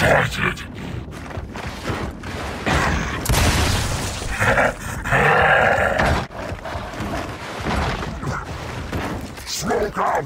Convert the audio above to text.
excited. Smoke out!